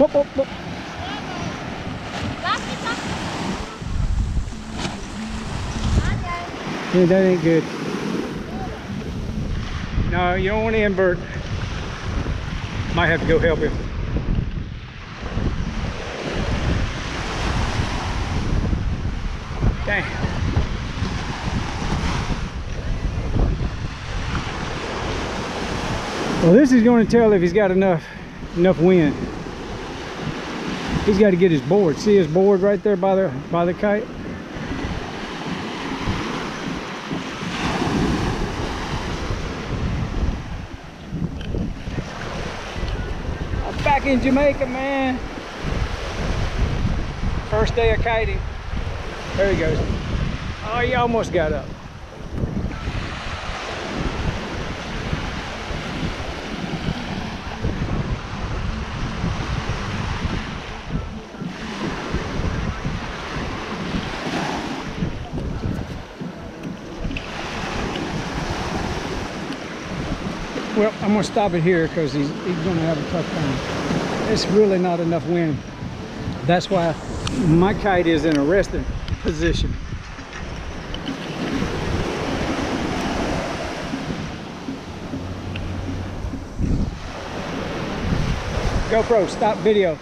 Pop, pop, pop. Yeah, that ain't good. No, you don't want to invert. Might have to go help him. Dang. Well, this is going to tell if he's got enough wind. He's got to get his board. See his board right there by the kite? I'm back in Jamaica, man. First day of kiting. There he goes. Oh, he almost got up. Well, I'm going to stop it here because he's going to have a tough time. It's really not enough wind. That's why my kite is in a resting position. GoPro, stop video.